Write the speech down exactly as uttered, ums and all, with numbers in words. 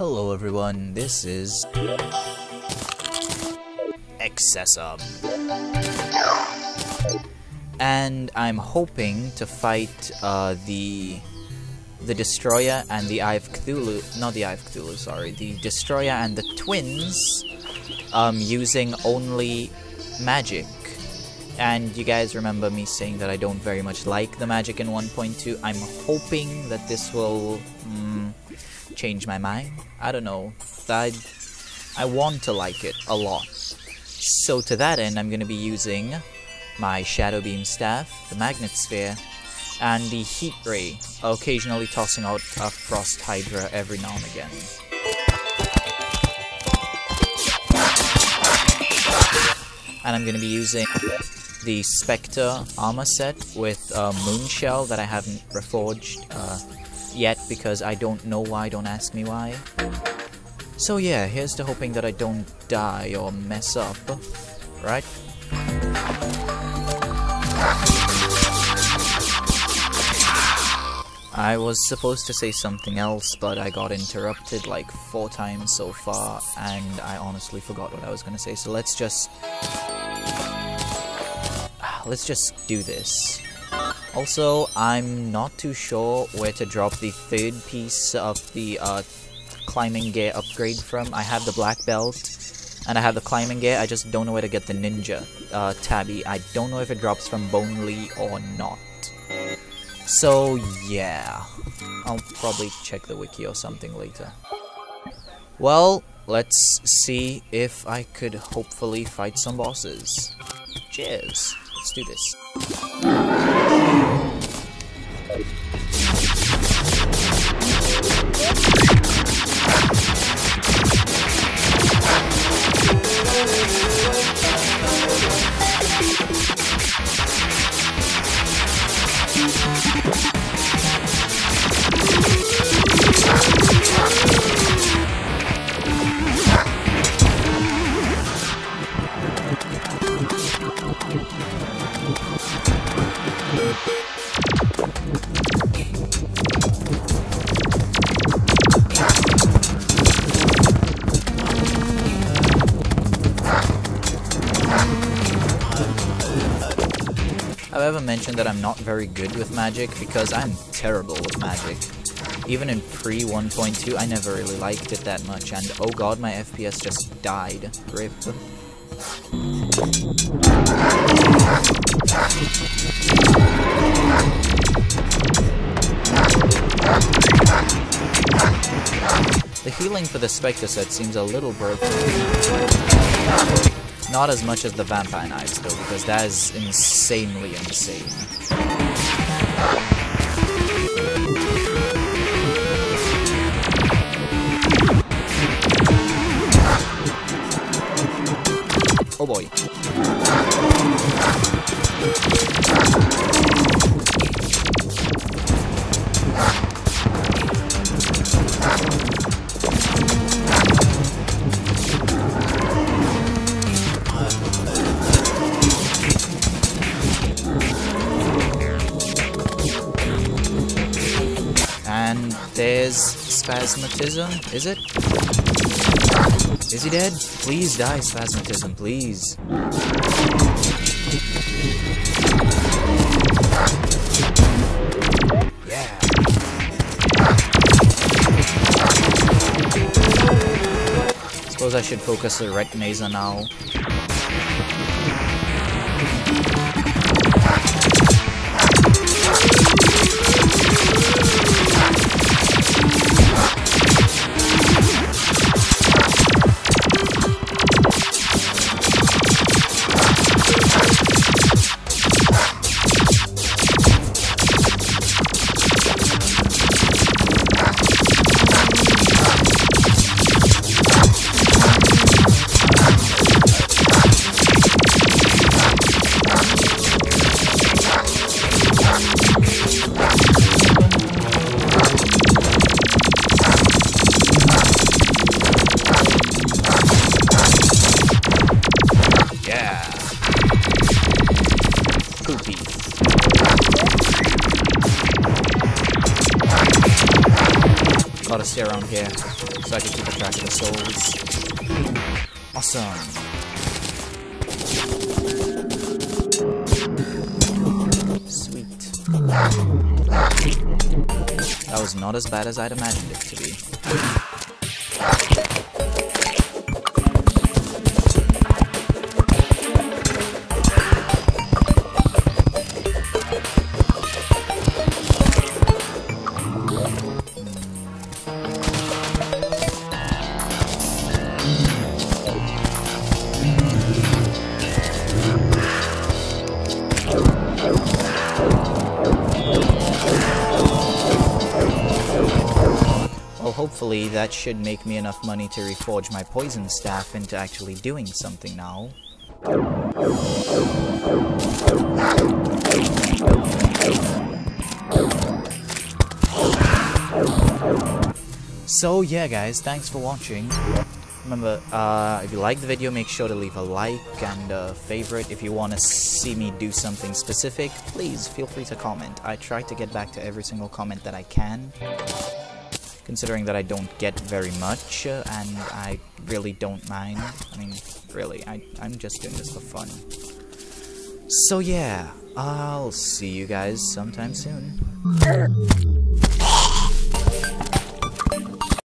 Hello everyone, this is Excessum, and I'm hoping to fight uh, the the Destroyer and the Eye of Cthulhu, not the Eye of Cthulhu, sorry, the Destroyer and the Twins um, using only magic. And you guys remember me saying that I don't very much like the magic in one point two. I'm hoping that this will mm, change my mind. I don't know. I, I want to like it a lot. So to that end, I'm going to be using my Shadow Beam Staff, the Magnet Sphere, and the Heat Ray, occasionally tossing out a Frost Hydra every now and again. And I'm going to be using the Spectre Armor Set with uh, Moon Shell that I haven't reforged uh, yet because I don't know why, don't ask me why. So yeah, here's to hoping that I don't die or mess up, right? I was supposed to say something else, but I got interrupted like four times so far, and I honestly forgot what I was going to say, so let's just... Let's just do this. Also, I'm not too sure where to drop the third piece of the uh, climbing gear upgrade from. I have the black belt and I have the climbing gear, I just don't know where to get the ninja uh, tabby. I don't know if it drops from Boneley or not. So yeah, I'll probably check the wiki or something later. Well, let's see if I could hopefully fight some bosses. Cheers! Let's do this. I've ever mentioned that I'm not very good with magic because I'm terrible with magic. Even in pre one point two, I never really liked it that much, and oh god, my F P S just died. Rip. The healing for the Spectre set seems a little broken. Not as much as the Vampire Knives, though, because that is insanely insane. Oh boy. And there's Spasmatism, is it? Is he dead? Please die, Spasmatism, please. Yeah. Suppose I should focus the retinaser now. gotta stay around here so I can keep a track of the souls. Awesome. That was not as bad as I'd imagined it to be. Hopefully that should make me enough money to reforge my poison staff into actually doing something now. So yeah guys, thanks for watching. Remember, uh, if you like the video, make sure to leave a like and a favorite. If you want to see me do something specific, please feel free to comment. I try to get back to every single comment that I can, considering that I don't get very much, uh, and I really don't mind. I mean, really, I, I'm just doing this for fun. So yeah, I'll see you guys sometime soon.